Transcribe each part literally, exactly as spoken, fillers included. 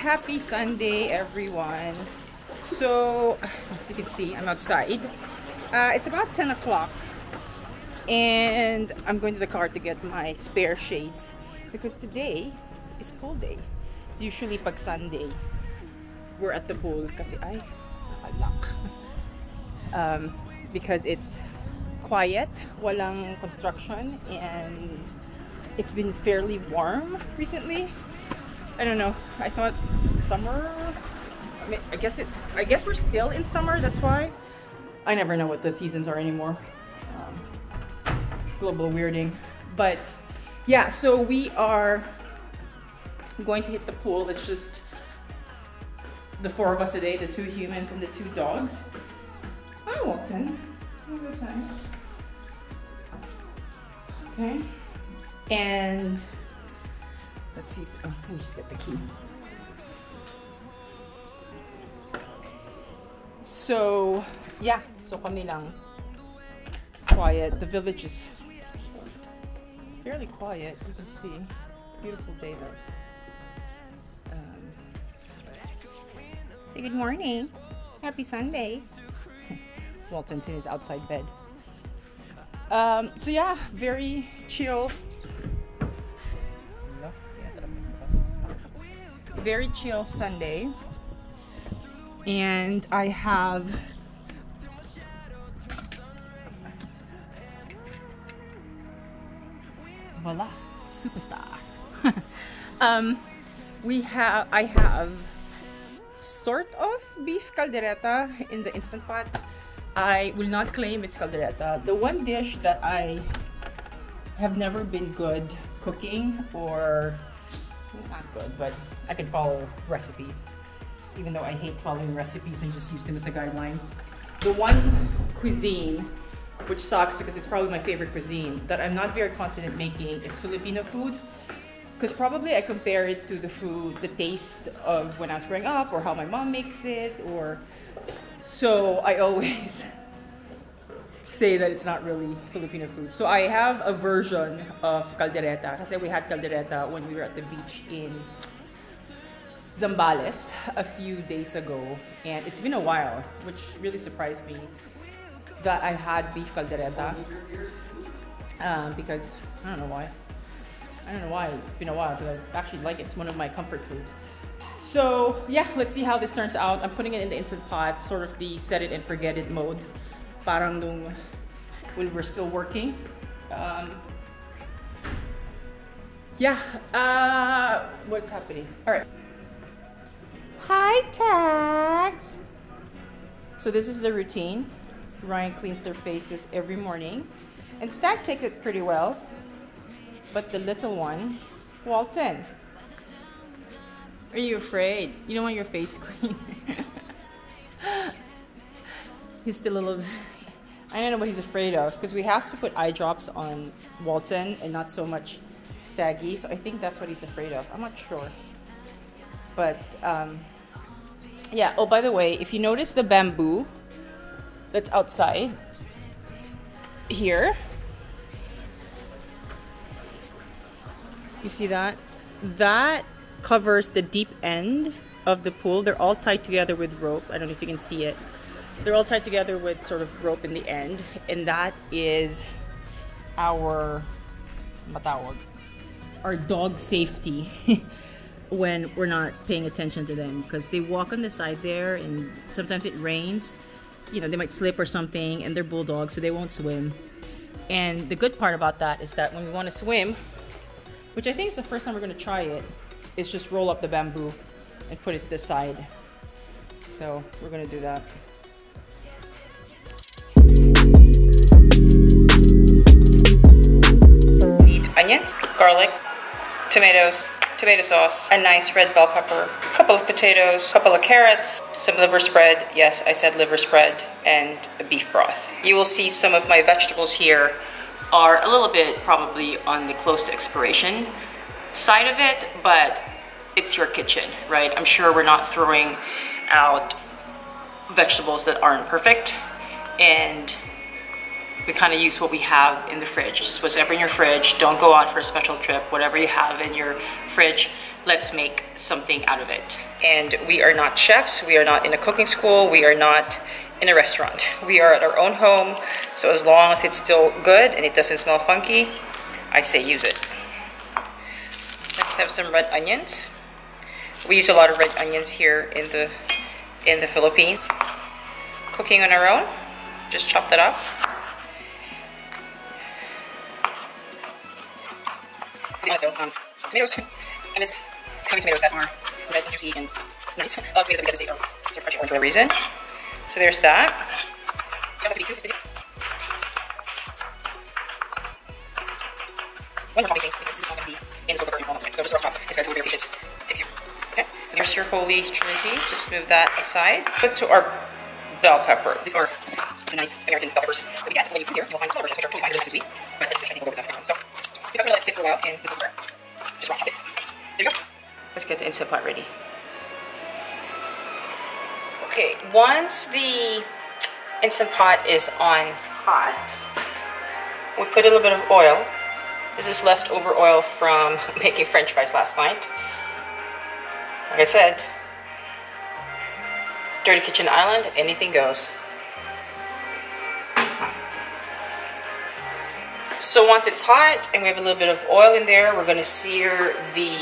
Happy Sunday, everyone. So, as you can see, I'm outside. Uh, it's about ten o'clock and I'm going to the car to get my spare shades because today is pool day. Usually pag Sunday, we're at the pool kasi ay, alak. Um, because it's quiet, walang construction, and it's been fairly warm recently. I don't know. I thought summer. I mean, I guess it. I guess we're still in summer. That's why. I never know what the seasons are anymore. Um, global weirding. But yeah. So we are going to hit the pool. It's just the four of us today: the two humans and the two dogs. Hi, Walton. Okay. And. Let's see if, oh, let me just get the key. So, yeah, so kami lang. Quiet, the village is fairly quiet, you can see. Beautiful day though. Um, Say good morning, happy Sunday. Walton's in his outside bed. Um, so yeah, very chill. Very chill Sunday, and I have voila superstar. um, we have I have sort of beef caldereta in the instant pot. I will not claim it's caldereta. The one dish that I have never been good cooking, or not good, but I can follow recipes, even though I hate following recipes and just use them as a guideline. The one cuisine, which sucks because it's probably my favorite cuisine, that I'm not very confident making is Filipino food, because probably I compare it to the food, the taste of when I was growing up, or how my mom makes it, or so I always say that it's not really Filipino food. So I have a version of caldereta, kasi we had caldereta when we were at the beach in Zambales a few days ago, and it's been a while, which really surprised me that I had beef caldereta, um, because I don't know why I don't know why it's been a while, because I actually like it. It's one of my comfort foods. So yeah, let's see how this turns out. I'm putting it in the instant pot, sort of the set it and forget it mode, parang nung when we're still working. Um, yeah, uh, what's happening? All right. Hi, Tags. So this is the routine. Ryan cleans their faces every morning, and Stag takes it pretty well, but the little one, Walton, are you afraid? You don't want your face clean. He's still a little, I don't know what he's afraid of, because we have to put eye drops on Walton and not so much Staggy, so I think that's what he's afraid of. I'm not sure. But um, yeah, oh, by the way, if you notice the bamboo that's outside here, you see that? That covers the deep end of the pool. They're all tied together with ropes. I don't know if you can see it. They're all tied together with sort of rope in the end, and that is our matawag, our dog safety when we're not paying attention to them, because they walk on the side there, and sometimes it rains, you know, they might slip or something, and they're bulldogs, so they won't swim. And the good part about that is that when we want to swim, which I think is the first time we're going to try it, is just roll up the bamboo and put it to the side. So we're going to do that. Need onions, garlic, tomatoes, tomato sauce, a nice red bell pepper, a couple of potatoes, a couple of carrots, some liver spread. Yes, I said liver spread. and a beef broth. You will see some of my vegetables here are a little bit probably on the close to expiration side of it, but it's your kitchen, right? I'm sure we're not throwing out vegetables that aren't perfect, and we kind of use what we have in the fridge. Just whatever in your fridge, don't go out for a special trip. Whatever you have in your fridge, let's make something out of it. And we are not chefs, we are not in a cooking school, we are not in a restaurant. We are at our own home, so as long as it's still good and it doesn't smell funky, I say use it. Let's have some red onions. We use a lot of red onions here in the, in the Philippines. Cooking on our own, just chop that up. Um, tomatoes, and it's having tomatoes that are red and juicy and nice. I love tomatoes that we get these days are so fresh and orange for a reason. So there's that. You don't have to be too fastidious. One more chopping things because this is not going to be in this local curtain all the time. So just rough chop. It's got to be very patient. It takes you. Okay. So there's your holy trinity. Just move that aside. Put to our bell pepper. These are the nice American bell peppers that we get. When you come here, you'll find small versions which are totally fine and not too sweet. But that's just I think we'll go with that. So. Because we're going to let it sit for a while and just over. Just watch it. There you go. Let's get the Instant Pot ready. Okay, once the Instant Pot is on hot, we put a little bit of oil. This is leftover oil from making French fries last night. Like I said, dirty kitchen island, anything goes. So once it's hot and we have a little bit of oil in there, we're gonna sear the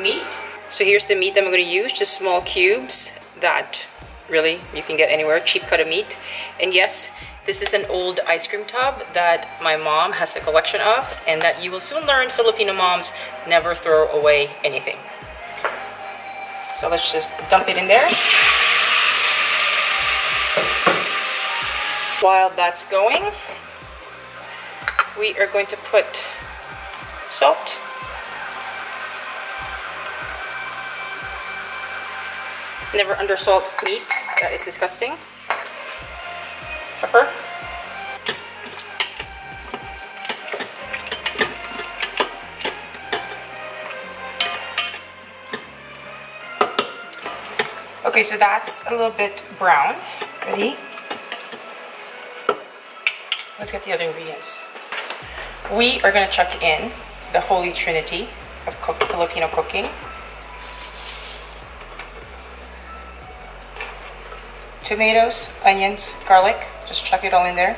meat. So here's the meat that I'm gonna use, just small cubes that really you can get anywhere, cheap cut of meat. And yes, this is an old ice cream tub that my mom has a collection of, and that you will soon learn Filipino moms never throw away anything. So let's just dump it in there. While that's going, we are going to put salt. Never undersalt meat, that is disgusting. Pepper. Okay, so that's a little bit brown. Ready? Let's get the other ingredients. We are going to chuck in the holy trinity of cook, Filipino cooking. Tomatoes, onions, garlic, just chuck it all in there.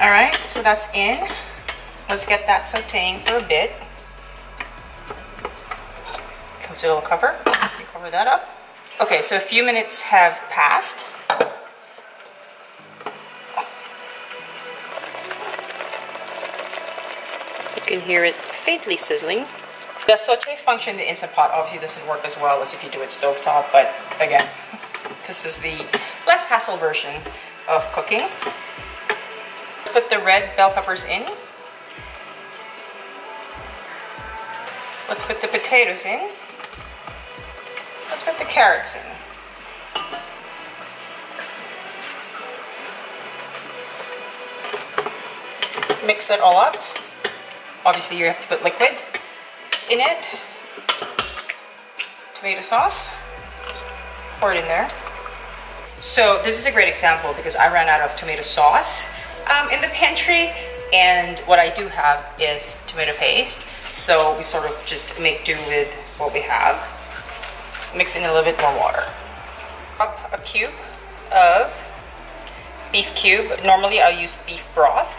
Alright, so that's in. Let's get that sauteing for a bit. Comes with a little cover. Cover that up. Okay, so a few minutes have passed. You can hear it faintly sizzling. The saute function in the Instant Pot obviously doesn't work as well as if you do it stovetop, but again, this is the less hassle version of cooking. Let's put the red bell peppers in. Let's put the potatoes in. Let's put the carrots in. Mix it all up. Obviously, you have to put liquid in it. Tomato sauce, just pour it in there. So this is a great example because I ran out of tomato sauce um, in the pantry, and what I do have is tomato paste. So we sort of just make do with what we have. Mix in a little bit more water. Up a cube of beef cube. Normally, I'll use beef broth.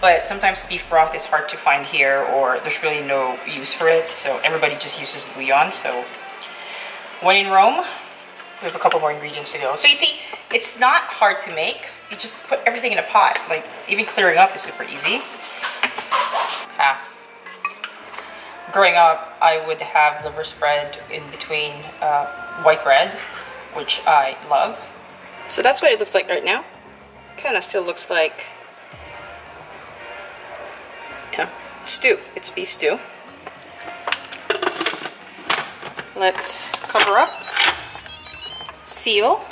But sometimes beef broth is hard to find here, or there's really no use for it, so everybody just uses bouillon. So when in Rome, we have a couple more ingredients to go. So you see, it's not hard to make. You just put everything in a pot. Like, even clearing up is super easy. Ah. Growing up, I would have liver spread in between uh, white bread, which I love. So that's what it looks like right now. Kind of still looks like stew. It's beef stew. Let's cover up. seal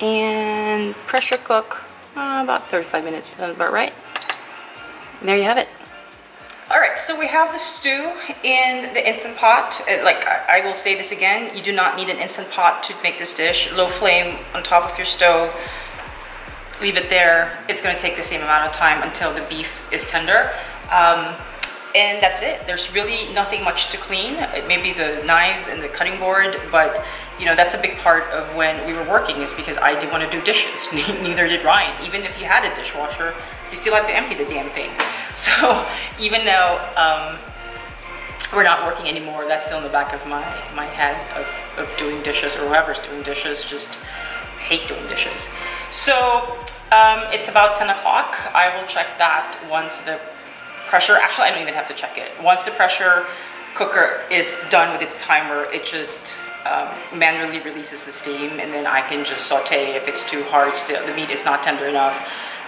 and pressure cook uh, about thirty-five minutes. Sounds about right. And there you have it. All right, so we have the stew in the Instant Pot. It, like I, I will say this again, you do not need an Instant Pot to make this dish. Low flame on top of your stove. Leave it there. It's gonna take the same amount of time until the beef is tender. Um, and that's it. There's really nothing much to clean. Maybe the knives and the cutting board, but you know, that's a big part of when we were working, is because I didn't want to do dishes. Neither did Ryan. Even if you had a dishwasher, you still have to empty the damn thing. So even though um, we're not working anymore, that's still in the back of my, my head of, of doing dishes, or whoever's doing dishes, just hate doing dishes. So um, it's about ten o'clock. I will check that once the pressure, actually I don't even have to check it. Once the pressure cooker is done with its timer, it just um, manually releases the steam, and then I can just saute if it's too hard still. The meat is not tender enough.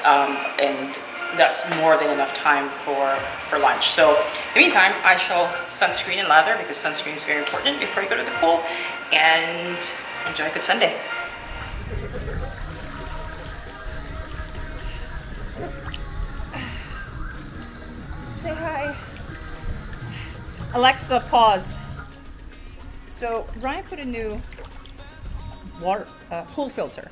Um, and that's more than enough time for, for lunch. So in the meantime, I shall sunscreen and lather, because sunscreen is very important before you go to the pool, and enjoy a good Sunday. Say hi. Alexa, pause. So Ryan put a new water, uh, pool filter,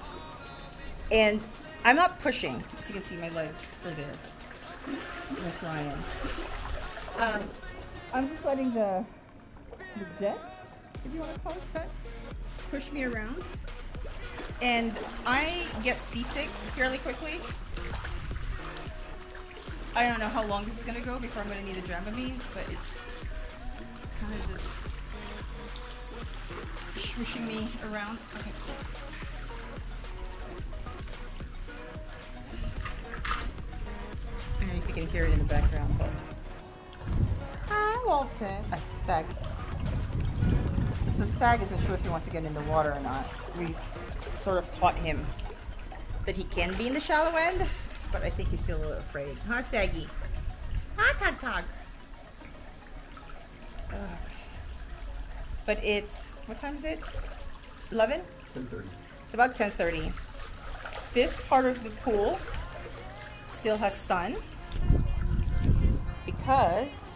and I'm not pushing, as you can see my legs are there. That's Ryan. Um, I'm just letting the, the jet, if you want to call it that, push me around. And I get seasick fairly quickly. I don't know how long this is going to go before I'm going to need a Dramamine, but it's kind of just swooshing me around. Okay, cool. I don't know if you can hear it in the background, but... Hi, Walton. Uh, Stag. So Stag isn't sure if he wants to get in the water or not. We've sort of taught him that he can be in the shallow end, but I think he's still a little afraid. Huh, Staggy? Hi, Tog Tog. Uh, but it's... What time is it? eleven? ten thirty. It's about ten thirty. This part of the pool still has sun, because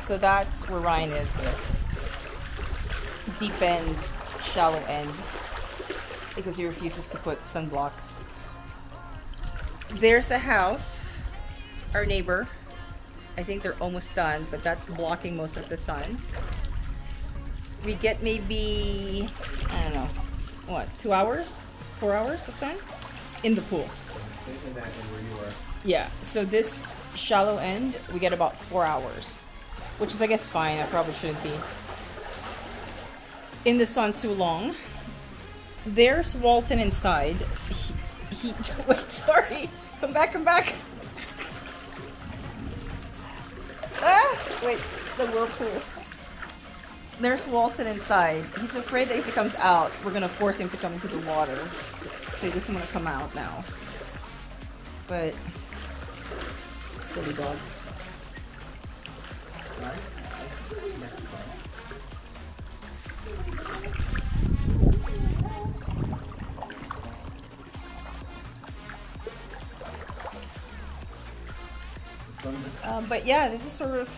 so that's where Ryan is, the deep end, shallow end, because he refuses to put sunblock. There's the house, our neighbor. I think they're almost done, but that's blocking most of the sun. We get maybe, I don't know, what, two hours, four hours of sun in the pool. In that end where you are. Yeah, so this shallow end, we get about four hours, which is, I guess, fine. I probably shouldn't be in the sun too long. There's Walton inside. He, he wait, sorry. Come back, come back. Ah, wait, the whirlpool. There's Walton inside. He's afraid that if he comes out, we're gonna force him to come into the water. So he doesn't want to come out now. But silly dog. Um, but yeah, this is sort of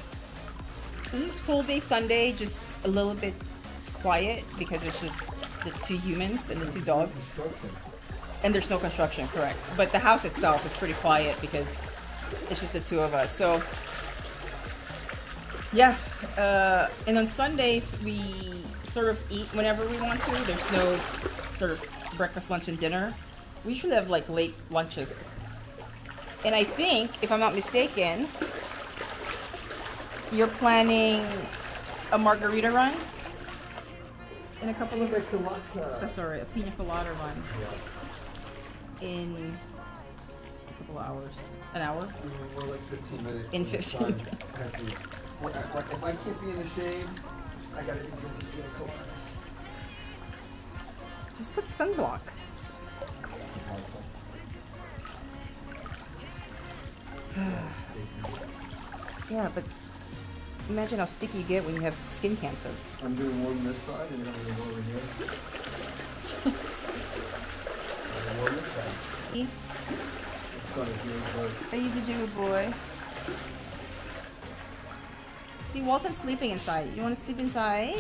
this is pool day Sunday, just a little bit quiet because it's just the two humans and the two dogs. And there's no construction, correct. But the house itself is pretty quiet because it's just the two of us. So, yeah. Uh, and on Sundays, we sort of eat whenever we want to. There's no sort of breakfast, lunch, and dinner. We usually have like late lunches. And I think, if I'm not mistaken, you're planning a margarita run? In a couple of... Pina sorry, a pina colada run. Yeah. In a couple hours, an hour? We're like fifteen minutes. In fifteen. Minutes. Like, if I can't be in the shade, I gotta drink the pina coladas. Just put sunblock. Yeah, but Imagine how sticky you get when you have skin cancer. I'm doing warm this side and then I'm gonna go over here. I'm warm this side. This side is really good. Crazy dude, boy. See, Walton's sleeping inside. You want to sleep inside?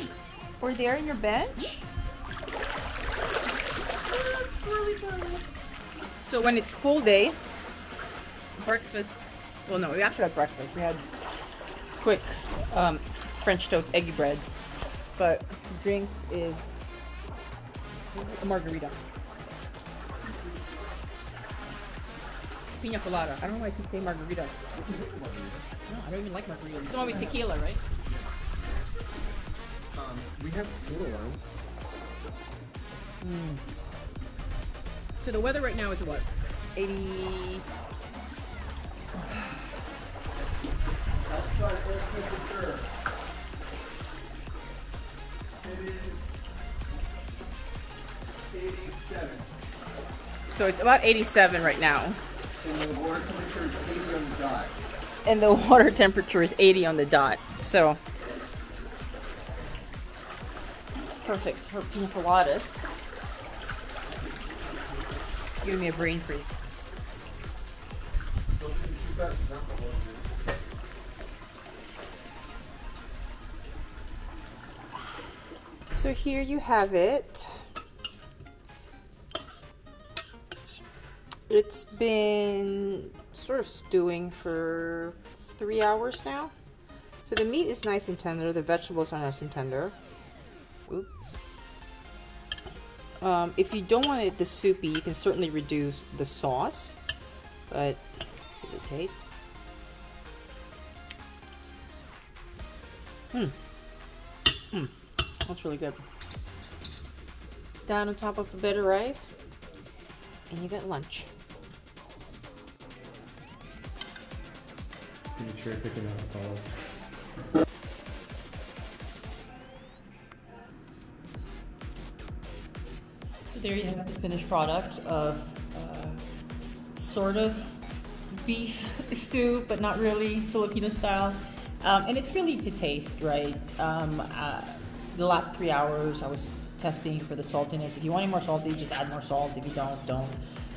Or there in your bench? So when it's school day, breakfast, well no, we actually had breakfast. We had quick um, French toast, eggy bread. But drinks is, is a margarita. Pina colada. I don't know why I keep saying margarita. No, I don't even like margarita. It's the one with tequila, right? Yeah. Um, we have soda lime. Mm. So the weather right now is what? eighty... Outside air temperature. It is eighty-seven. So it's about eighty-seven right now. And the water temperature is eighty on the dot. And the water temperature is eighty on the dot. So perfect for pina coladas. Give me a brain freeze. So here you have it. It's been sort of stewing for three hours now. So the meat is nice and tender. The vegetables are nice and tender. Oops. Um, if you don't want it this soupy, you can certainly reduce the sauce, but give it a taste. Hmm. Hmm. That's really good. Down on top of a bit of rice, and you get lunch. Make sure you're picking out a There you have the finished product of uh, sort of beef stew, but not really Filipino style. Um, and it's really to taste, right? Um, uh, the last three hours I was testing for the saltiness. If you want any more salty, just add more salt. If you don't, don't.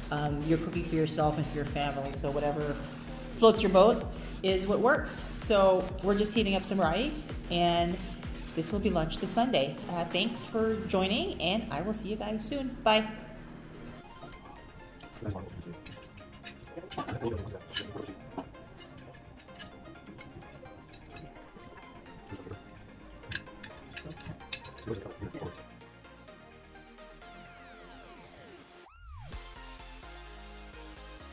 Um, you're cooking for yourself and for your family, so whatever floats your boat is what works. So we're just heating up some rice, and this will be lunch this Sunday. Uh, thanks for joining, and I will see you guys soon. Bye.